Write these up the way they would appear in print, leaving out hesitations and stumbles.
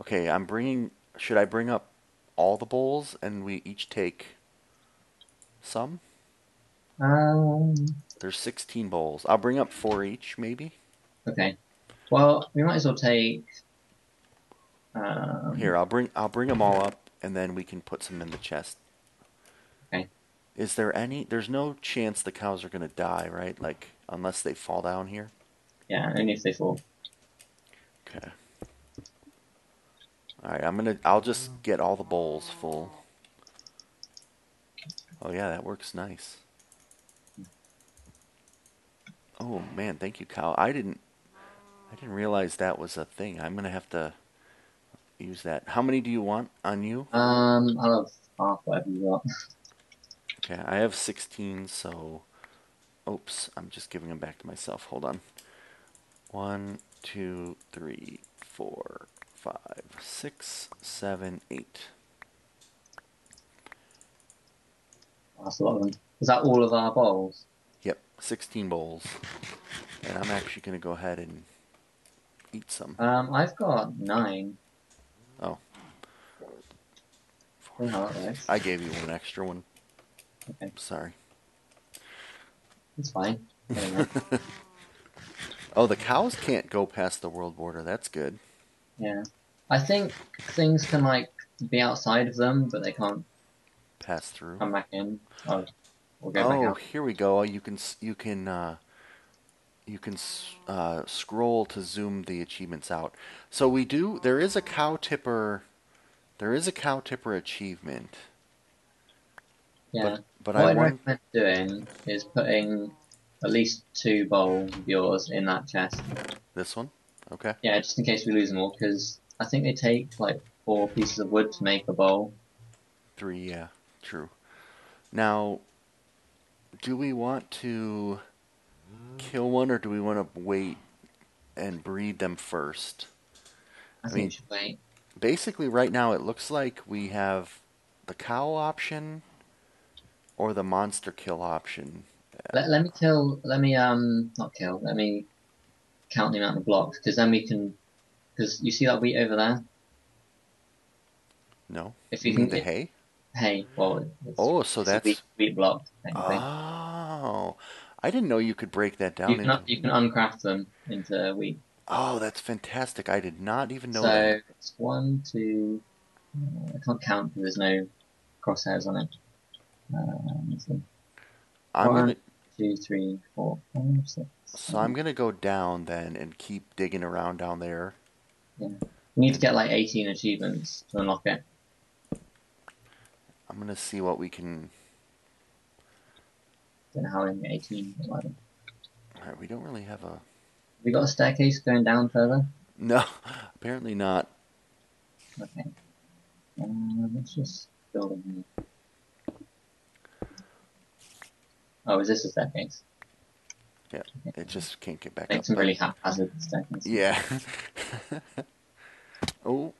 Okay, I'm bringing... Should I bring up all the bowls and we each take some? There's 16 bowls. I'll bring up 4 each, maybe. Okay. Well, we might as well take... Here, I'll bring them all up, and then we can put some in the chest. Okay. Is there any... There's no chance the cows are going to die, right? Like, unless they fall down here? Yeah, only if they fall. Okay. Alright, I'll just get all the bowls full. Oh yeah, that works nice. Oh man, thank you, cow. I didn't realize that was a thing. I'm gonna have to use that. How many do you want on you? I'll have half whatever you want. Okay, I have 16, so oops, I'm just giving them back to myself. Hold on. 1, 2, 3, 4, 5, 6, 7, 8. That's a lot of them. Is that all of our bowls? Yep, 16 bowls. And I'm actually going to go ahead and eat some. I've got 9. Oh. 4, oh, nice. I gave you an extra one. Okay. Sorry. It's fine. Oh, the cows can't go past the world border. That's good. Yeah. I think things can, like, be outside of them, but they can't pass through. Come back in. Oh, we'll go back out. Here we go. You can scroll to zoom the achievements out. So we do. There is a cow tipper. There is a cow tipper achievement. Yeah. But what I recommend doing is putting at least 2 bowls of yours in that chest. This one. Okay. Yeah, just in case we lose them all, because I think they take like 4 pieces of wood to make a bowl. 3, yeah, true. Now, do we want to kill one, or do we want to wait and breed them first? I mean, we should wait. Basically, right now it looks like we have the cow option or the monster kill option. Let me count the amount of blocks, because then we can. Because you see that wheat over there? No. If you think the hay. Hey, well, so that's wheat block. Oh, I didn't know you could break that down. You can uncraft them into wheat. Oh, that's fantastic! I did not even know. So that. It's 1, 2. I can't count because there's no crosshairs on it. I'm 1, 2, 3, 4, 5, 6. So I'm gonna go down then and keep digging around down there. Yeah, we need to get like 18 achievements to unlock it. I'm gonna see what we can. Don't know how many 18. All right, we don't really have a. We got a staircase going down further. No, apparently not. Okay, let's just build it. Oh, is this a staircase? Yeah, okay. It just can't get back up. It's really haphazard staircase. Yeah. Oh.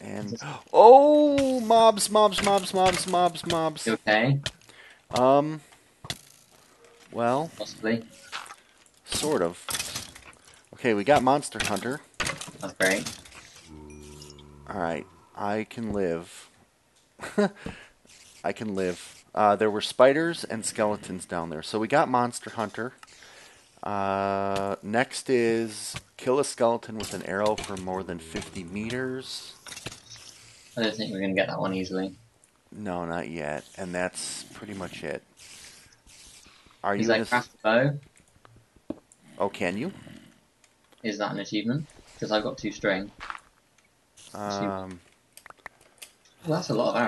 And oh, mobs. You okay. Well. Possibly. Sort of. Okay, we got Monster Hunter. That's great. All right, I can live. I can live. There were spiders and skeletons down there, so we got Monster Hunter. Next is kill a skeleton with an arrow for more than 50 meters. I don't think we're going to get that one easily. No, not yet. And that's pretty much it. Are you going to craft a bow? Oh, can you? Is that an achievement? Because I've got 2 string. Well, that's a lot of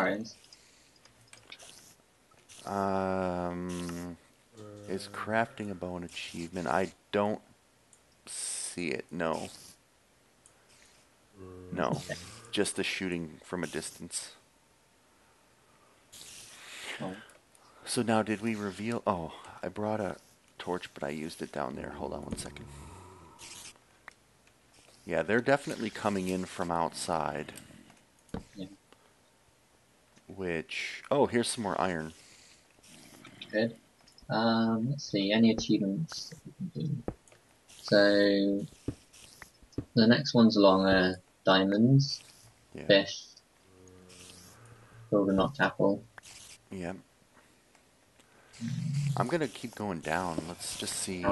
arrows. Is crafting a bow an achievement? I don't see it. No. No. Just the shooting from a distance. Oh. So now, did we reveal... Oh, I brought a torch, but I used it down there. Hold on one second. Yeah, they're definitely coming in from outside. Yeah. Which... Oh, here's some more iron. Good. Let's see, any achievements we can do. So, the next ones along are diamonds. Fish. Goldenrod apple. Yeah. I'm gonna keep going down. Let's just see.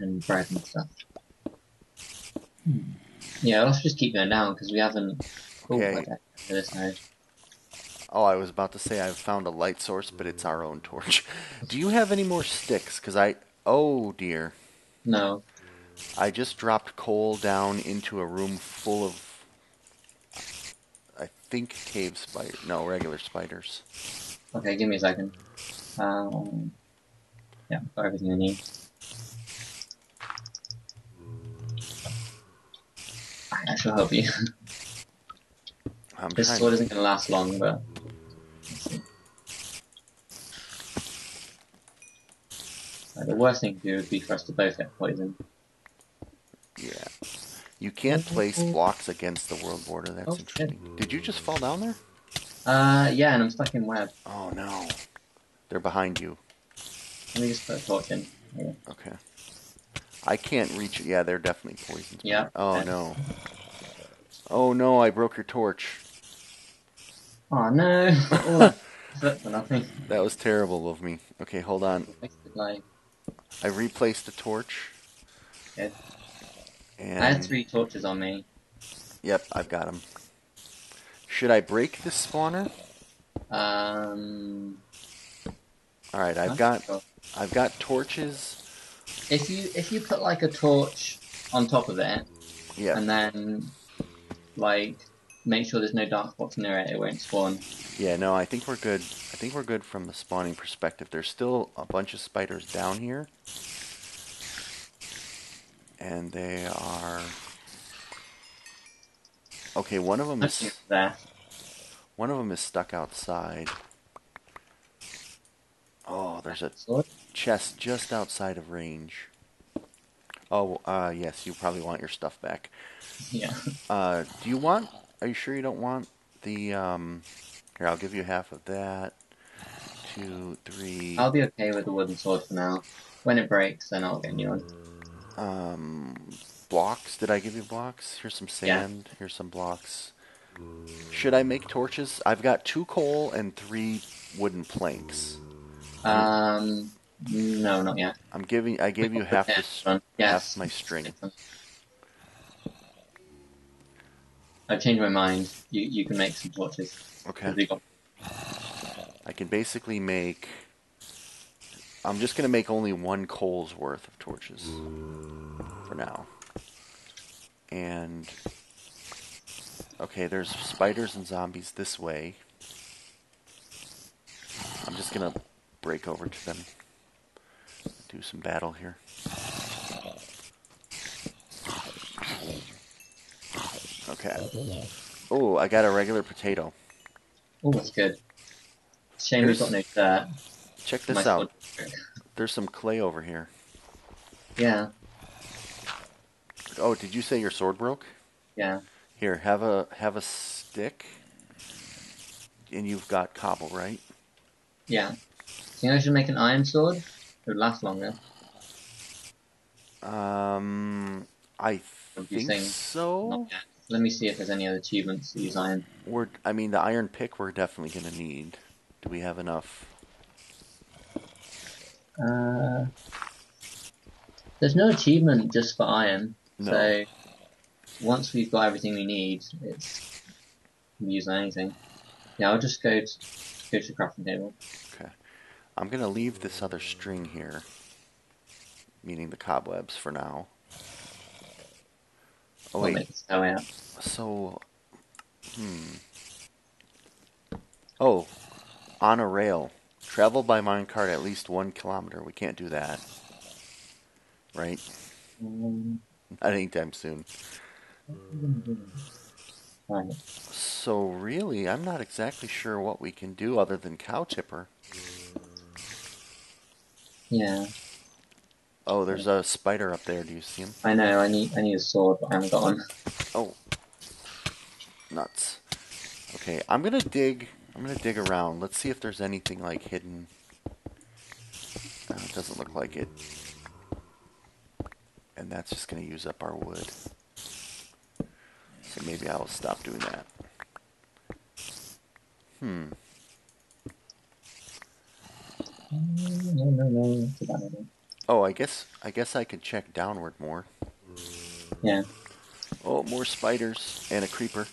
And bread and stuff. Yeah, let's just keep going down because we haven't. Okay. To this side. Oh, I was about to say I've found a light source, but it's our own torch. Do you have any more sticks? Because I... Oh, dear. No. I just dropped coal down into a room full of... I think cave spider... No, regular spiders. Okay, give me a second. Yeah, I've got everything I need. I shall help you. This sword isn't going to last long, but... The worst thing to do would be for us to both get poisoned. Yeah. You can't place blocks against the world border. That's interesting. Shit. Did you just fall down there? Yeah, and I'm stuck in web. Oh, no. They're behind you. Let me just put a torch in. Yeah. Okay. I can't reach it. Yeah, they're definitely poisoned. Yeah. Oh, no. Oh, no, I broke your torch. Oh, no. Oh, that's for nothing. That was terrible of me. Okay, hold on. I replaced the torch. Okay. And I had 3 torches on me. Yep, I've got them. Should I break this spawner? All right, I've got torches. If you put like a torch on top of it, yeah, and then like make sure there's no dark spots near it, it won't spawn. Yeah, no, I think we're good. I think we're good from the spawning perspective. There's still a bunch of spiders down here. And they are... Okay, one of them is... There. One of them is stuck outside. Oh, there's a chest just outside of range. Oh, yes, you probably want your stuff back. Yeah. Do you want... Are you sure you don't want the... Here, I'll give you half of that. 2, 3... I'll be okay with the wooden sword for now. When it breaks, then I'll get a new one. Blocks? Did I give you blocks? Here's some sand. Yeah. Here's some blocks. Should I make torches? I've got 2 coal and 3 wooden planks. No, not yet. I'm giving... I gave you half, the, half my string. I changed my mind. You can make some torches. Okay. I can basically make... I'm just going to make only 1 coal's worth of torches for now. And... Okay, there's spiders and zombies this way. I'm just going to break over to them. Do some battle here. Okay. Oh, I got a regular potato. Oh, that's good. Shame we've got no dirt. Check this out. There's some clay over here. Yeah. Oh, did you say your sword broke? Yeah. Here, have a stick. And you've got cobble, right? Yeah. You know, I should make an iron sword. It would last longer. I think so. Let me see if there's any other achievements to use iron. I mean, the iron pick we're definitely going to need. Do we have enough? There's no achievement just for iron. No. So, once we've got everything we need, it's... We can use anything. Yeah, I'll just go to the crafting table. Okay. I'm going to leave this other string here. Meaning the cobwebs for now. Oh, wait. So, Oh, on a rail. Travel by minecart at least 1 kilometer. We can't do that. Right? Not anytime soon. Right. So, really, I'm not exactly sure what we can do other than cow tipper. Yeah. Oh, there's a spider up there. Do you see him? I know. I need a sword, but I haven't got one. Oh, nuts. Okay, I'm gonna dig around. Let's see if there's anything like hidden. It doesn't look like it. And that's just gonna use up our wood. So maybe I'll stop doing that. Oh, I guess I can check downward more. Yeah. Oh, more spiders and a creeper.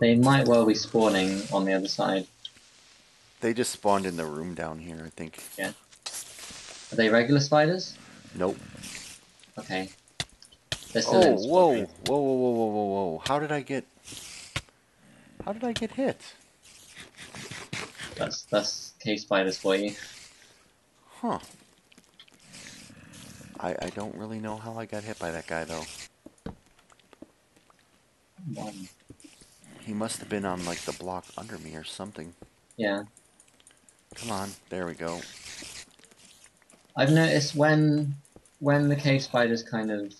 They might well be spawning on the other side. They just spawned in the room down here, I think. Yeah. Are they regular spiders? Nope. Okay. They're still in spawn. Whoa, whoa, whoa, whoa, whoa, whoa, whoa. How did I get hit? That's cave spiders for you. Huh. I don't really know how I got hit by that guy, though. He must have been on, like, the block under me or something. Yeah. Come on. There we go. I've noticed when the cave spiders kind of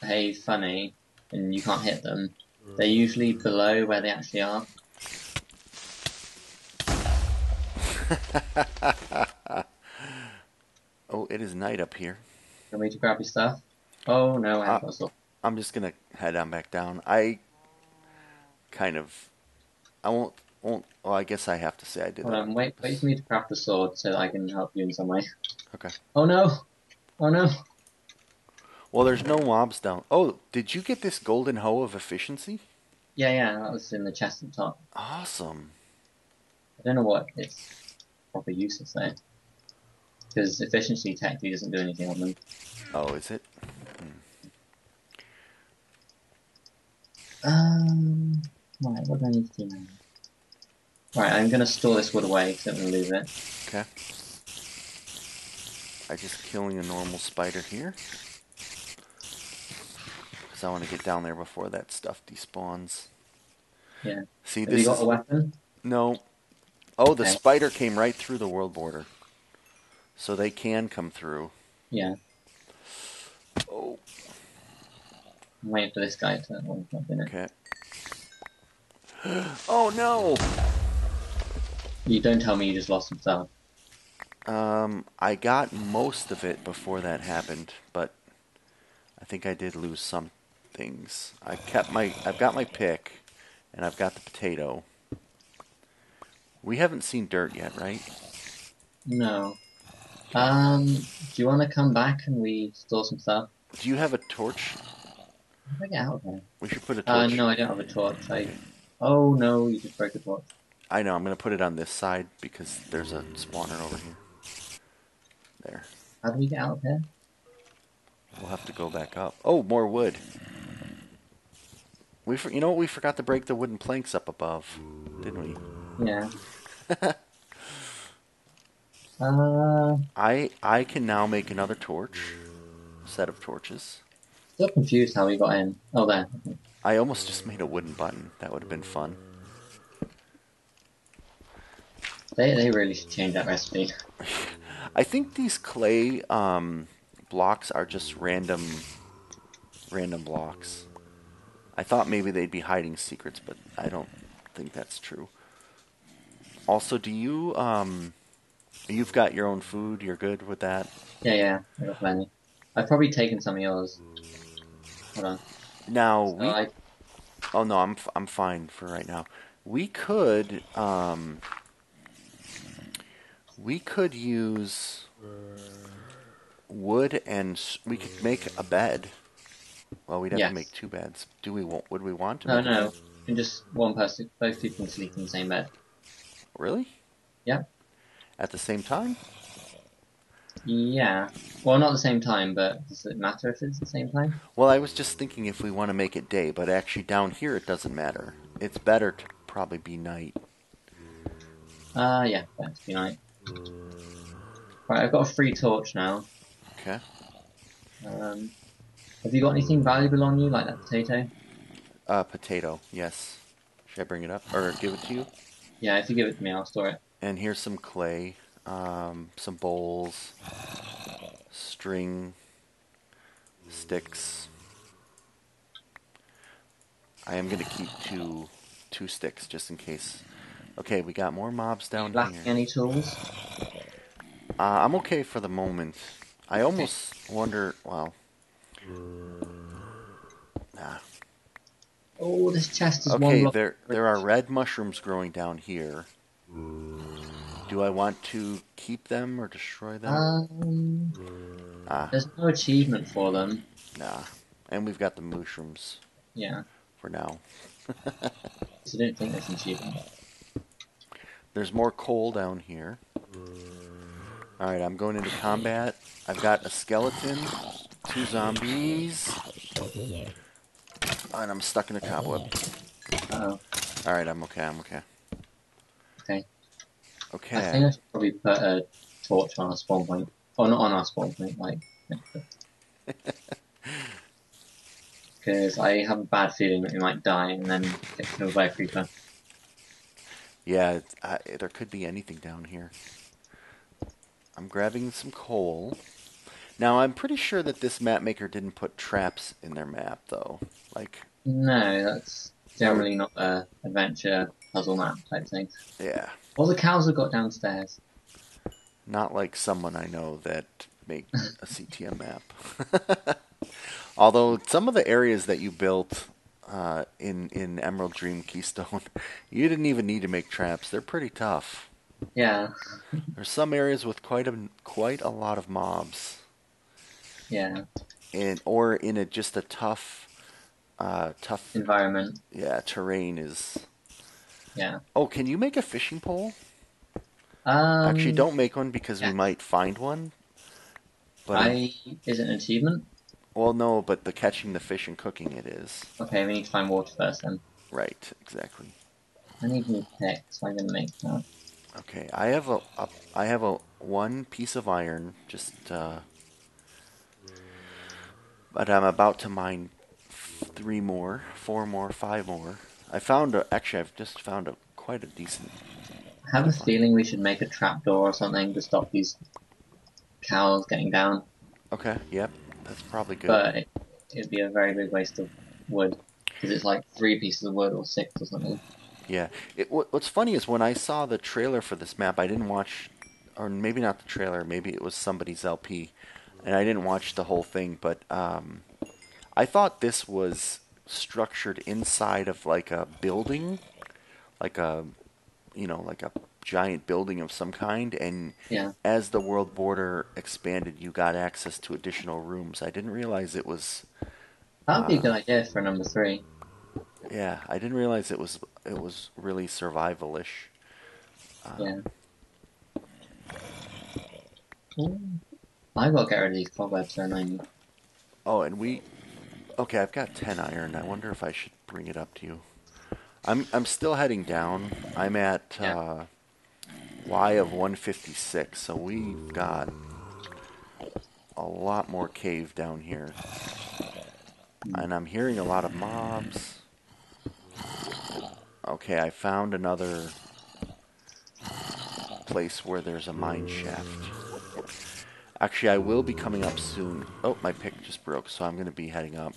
behave funny and you can't hit them, they're usually below where they actually are. Oh, it is night up here. Want me to grab your stuff? Oh, no, I have no stuff. I'm just going to head on back down. I guess I have to say I did that. Wait for me to craft the sword so that I can help you in some way. Okay. Oh, no. Oh, no. Well, there's no mobs down. Oh, did you get this golden hoe of efficiency? Yeah, that was in the chest at the top. Awesome. I don't know what its proper use is there. Because efficiency technically doesn't do anything on them. Oh, is it? Right, what do I need to do now? Right, I'm going to store this wood away because I'm going to lose it. Okay. I'm just killing a normal spider here. Because I want to get down there before that stuff despawns. Yeah. See, have this you got a weapon? No. Oh, okay. The spider came right through the world border. So they can come through. Yeah. Oh. I'm waiting for this guy to jump in it. Okay. Oh no! You don't tell me you just lost some stuff. I got most of it before that happened, but I think I did lose some things. I've got my pick, and I've got the potato. We haven't seen dirt yet, right? No. Do you want to come back and we store some stuff? Do you have a torch? How do I get out of there? We should put a torch. No, I don't have a torch. Oh no, you just broke the torch. I know, I'm going to put it on this side because there's a spawner over here. There. How do we get out of there? We'll have to go back up. Oh, more wood. You know what? We forgot to break the wooden planks up above, didn't we? Yeah. I can now make another torch. Set of torches. Still confused how we got in. Oh, there. Okay. I almost just made a wooden button. That would have been fun. They really should change that recipe. I think these clay blocks are just random blocks. I thought maybe they'd be hiding secrets, but I don't think that's true. Also, do you... You've got your own food, you're good with that? Yeah, I got plenty. I've probably taken some of yours. Hold on. Now, oh no, I'm fine for right now. We could use wood and we could make a bed. Well, we'd have to make two beds. Would we want to? No. And just one person, both people can sleep in the same bed. Really? Yeah. At the same time? Yeah. Well, not the same time, but does it matter if it's the same time? Well, I was just thinking if we want to make it day, but actually down here it doesn't matter. It's better to probably be night. Yeah, better to be night. Right, I've got a free torch now. Okay. Have you got anything valuable on you, like that potato? Potato, yes. Should I bring it up, or give it to you? Yeah, if you give it to me, I'll store it. And here's some clay, some bowls, string, sticks. I am going to keep two sticks just in case. Okay, we got more mobs down here. Lacking any tools? I'm okay for the moment. I almost wonder, well, Nah. Oh, this chest is one. Okay, there are red mushrooms growing down here. Do I want to keep them or destroy them? There's no achievement for them. Nah. And we've got the mushrooms. Yeah. For now. I didn't think that's an achievement. There's more coal down here. Alright, I'm going into combat. I've got a skeleton, 2 zombies, and I'm stuck in a cobweb. Uh-oh. Alright, I'm okay, I'm okay. Okay. Okay. I think I should probably put a torch on our spawn point. Oh, not on our spawn point, like... Because I have a bad feeling that we might die and then get killed by a creeper. Yeah, there could be anything down here. I'm grabbing some coal. Now, I'm pretty sure that this map maker didn't put traps in their map, though. Like, no, that's generally not an adventure puzzle map type thing. Yeah. All the cows have got downstairs. Not like someone I know that makes a CTM map. Although, some of the areas that you built in Emerald Dream Keystone, you didn't even need to make traps. They're pretty tough. Yeah. There's some areas with quite a lot of mobs. Yeah. Or in just a tough environment. Yeah, terrain is. Yeah. Oh, can you make a fishing pole? Actually, don't make one because we might find one. But is it an achievement? Well, no, but the catching the fish and cooking it is. Okay, we need to find water first then. Right, exactly. I need new picks. I'm gonna make that. Okay, I have a one piece of iron, just but I'm about to mine 3 more, 4 more, 5 more. I've just found quite a decent. I have a feeling we should make a trapdoor or something to stop these cows getting down. Okay, yep, that's probably good. But it'd be a very big waste of wood because it's like 3 pieces of wood or 6 or something. Yeah. What's funny is when I saw the trailer for this map, I didn't watch, or maybe not the trailer, maybe it was somebody's LP, and I didn't watch the whole thing, but I thought this was structured inside of like a building, like a giant building of some kind, and as the world border expanded, you got access to additional rooms. I didn't realize it was... That would be a good idea for number 3. Yeah, I didn't realize it was really survivalish. I will get rid of these cobwebs and I need. Oh, and we. Okay, I've got 10 iron. I wonder if I should bring it up to you. I'm still heading down. I'm at Y of 156, so we've got a lot more cave down here, and I'm hearing a lot of mobs. Okay, I found another place where there's a mine shaft. Actually, I will be coming up soon. Oh, my pick just broke, so I'm going to be heading up.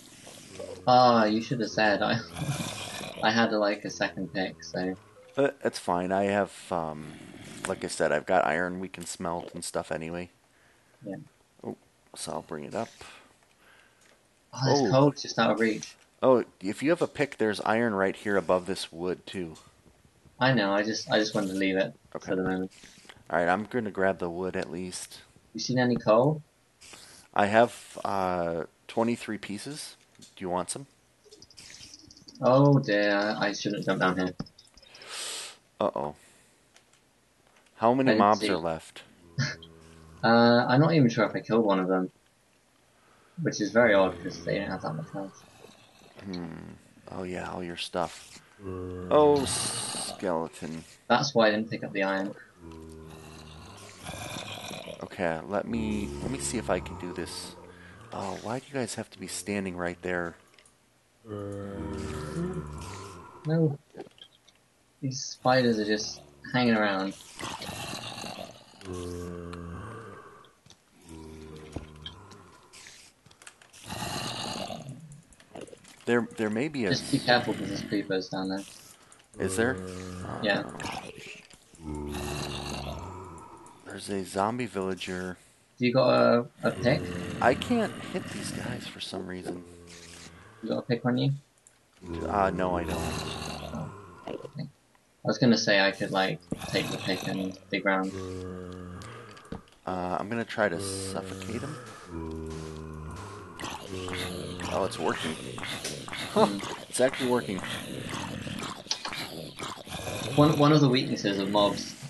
Oh, you should have said. I had, like, a second pick, so... It's fine. I have, like I said, I've got iron we can smelt and stuff anyway. Yeah. Oh, so I'll bring it up. Oh, this code's just out of reach. Oh, if you have a pick, there's iron right here above this wood too. I know. I just wanted to leave it for the moment. All right, I'm going to grab the wood at least. You seen any coal? I have 23 pieces. Do you want some? Oh dear! I shouldn't jump down here. Uh oh. How many mobs are left? I'm not even sure if I killed one of them, which is very odd because they didn't have that much health. Oh yeah, all your stuff. Oh, skeleton. That's why I didn't pick up the iron. Okay, let me see if I can do this. Oh, why do you guys have to be standing right there? No. These spiders are just hanging around. There may be a... Just be careful because there's creepers down there. Is there? Yeah. There's a zombie villager. You got a pick? I can't hit these guys for some reason. You got a pick on you? No, I don't. Oh, okay. I was gonna say I could, like, take the pick and dig around. I'm gonna try to suffocate him. Oh, it's working. Huh, it's actually working. One of the weaknesses of mobs